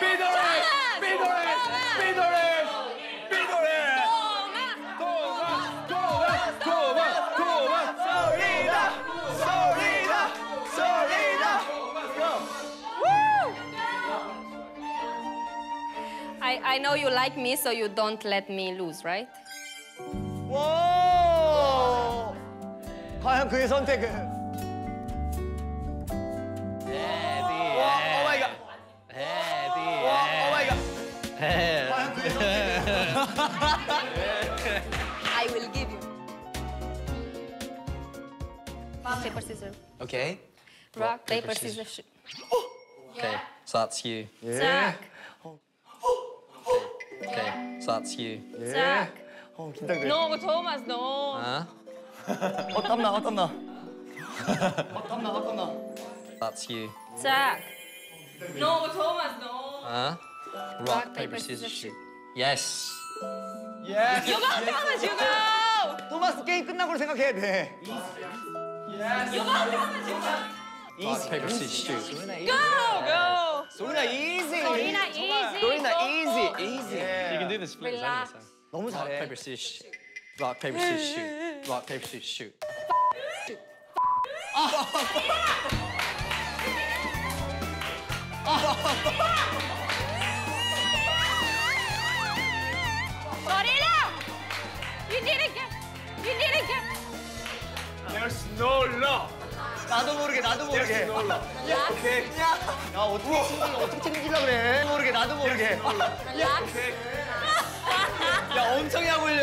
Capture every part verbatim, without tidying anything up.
Pidores, pidores, pidores, pidores. Todas, todas, todas, todas. Solida, solida, solida. Woo! I, I know you like me, so you don't let me lose, right? 와! 과연 그의 선택은? I will give you. Rock, paper, scissors. Okay. Rock, paper, scissors. Oh! Okay, so that's you. Yeah. Okay, so that's you. Yeah. Oh, 긴장돼. No, Thomas, no. Huh? 어, 땀나, 어, 땀나. 어, 땀나, 어, 땀나. That's you. Zach. No, Thomas, no. Huh? Rock, paper, scissors, shoot. Yes. Yes. You go, Thomas. You go. Thomas, 게임 끝나고를 생각해야 돼. Yes. You go, Thomas. You go. Rock, paper, scissors, shoot. Go, go. Sorina, easy. Sorina, easy. Sorina, easy, easy. You can do this. Relax. 너무 잘해. Rock, paper, scissors, shoot. Rock, paper, scissors, shoot. Rock, paper, scissors, shoot. Sorina! You didn't get... You didn't get... There's no law. 나도 모르게, 나도 모르게. There's no law. 야, 야, 어떻게 친구를 어떻게 챙기려고 그래? 모르게, 나도 모르게. 야, 야, 엄청 약올려.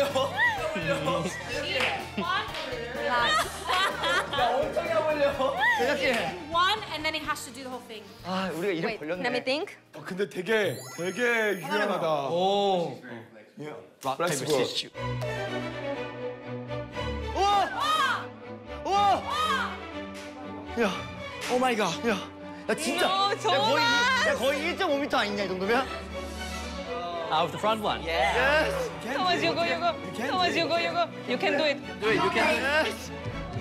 야, 엄청 약올려. 제작진. One and then he has to do the whole thing. 아, 우리가 이름 걸렸네. Let me think. 어, 근데 되게, 되게 유연하다. 오. Yeah. Rock, paper, scissors, shoot. Oh! Oh! Yeah. Oh my God. Yeah. 나 진짜. 나 거의 one point five 미터 아니냐 이 정도면? Out of the front one. Yes. Thomas, you go, you go. Thomas, you go, you go. You can do it. Do it. You can. Yes.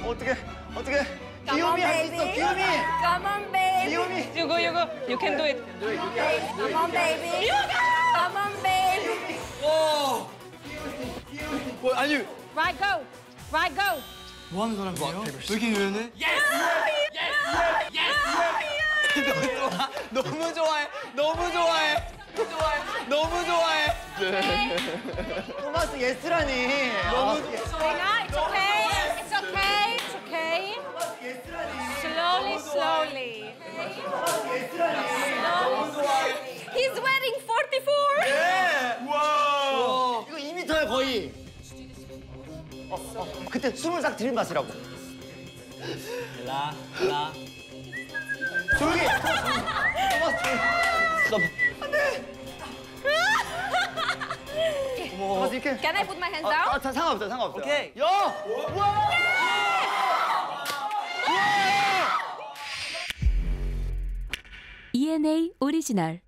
어떻게? 어떻게? 귀요미 할 수 있어. 귀요미. Come on, baby. 귀요미. You go, you go. You can do it. Do it. You can. Come on, baby. You go. Come on, baby. Whoa! What are you? Right, go. Right, go. One is on a rock, paper, scissors. Yes! Yes! Yes! Yes! 너무 좋아해. 너무 좋아해. 너무 좋아해. 토마스 예스라니. 너무 좋아. It's okay. It's okay. It's okay. Slowly, slowly. He's wearing forty-four. Yeah. Wow. 이거 two 미터야 거의. 어, 어. 그때 숨을 싹 들이마시라고. 라, 라. 조용히. 잠깐만. 안 돼. 어머. Can I put my hands down? 아, 상관없어요, 상관없어요. 오케이. 야. E N A 오리지널